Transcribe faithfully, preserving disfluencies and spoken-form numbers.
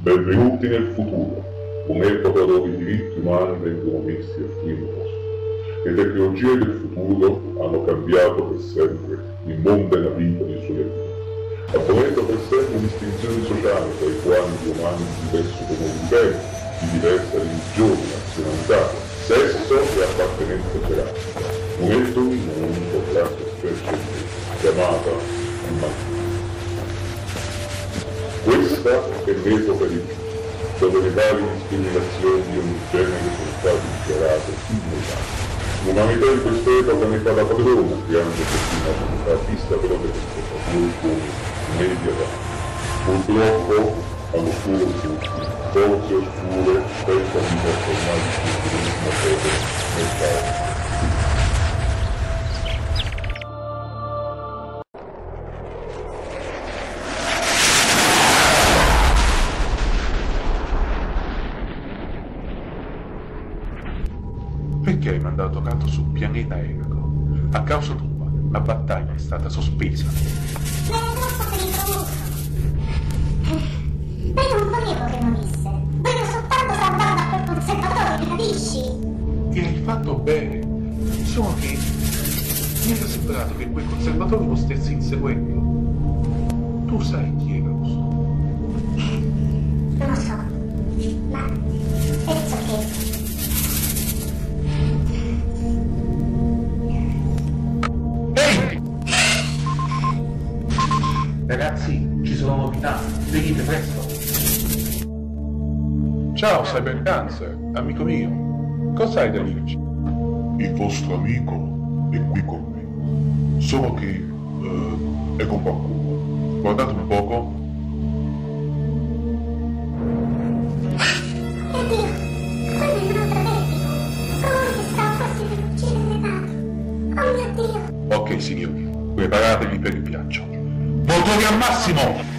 Benvenuti nel futuro, un'epoca dove i diritti umani vengono messi a primo posto. Le tecnologie del futuro hanno cambiato per sempre il mondo e la vita dei suoi abitanti, apponendo per sempre distinzioni sociali tra i quali gli umani di diverso comune di diversa religione, nazionalità, sesso e appartenenza geografica, unendo in un'unica classe specie chiamata umanità. Questa è l'epoca di giusto, dove le varie discriminazioni di ogni genere sono state dichiarate immorali. L'umanità di quest'epoca ne fa la padrona, creando così una società vista però delle spettatori come medievale. Purtroppo, all'oscuro tutti, forze oscure pensano di trasformare il cristianesimo sede nel caos. Perché hai mandato Kato sul pianeta Ergo? A causa tua, la battaglia è stata sospesa. L'avevo posto per il promesso. Ma io non volevo che morisse. Volevo soltanto salvarla a quel conservatore, capisci? E hai fatto bene. Solo che mi era sembrato che quel conservatore lo stesse inseguendo. Tu sai chi era questo? Non lo so, ma penso che... Ragazzi, ci sono novità, venite presto! Ciao Cybercancer, amico mio, cosa hai da dirci? Il vostro amico è qui con me, solo che eh, è con qualcuno. Guardate un poco. Oddio, quello è un altro vecchio! Come si sta a farsi riuscire in età? Oh mio Dio! Ok signori, preparatevi per il piaccio. Motori al massimo!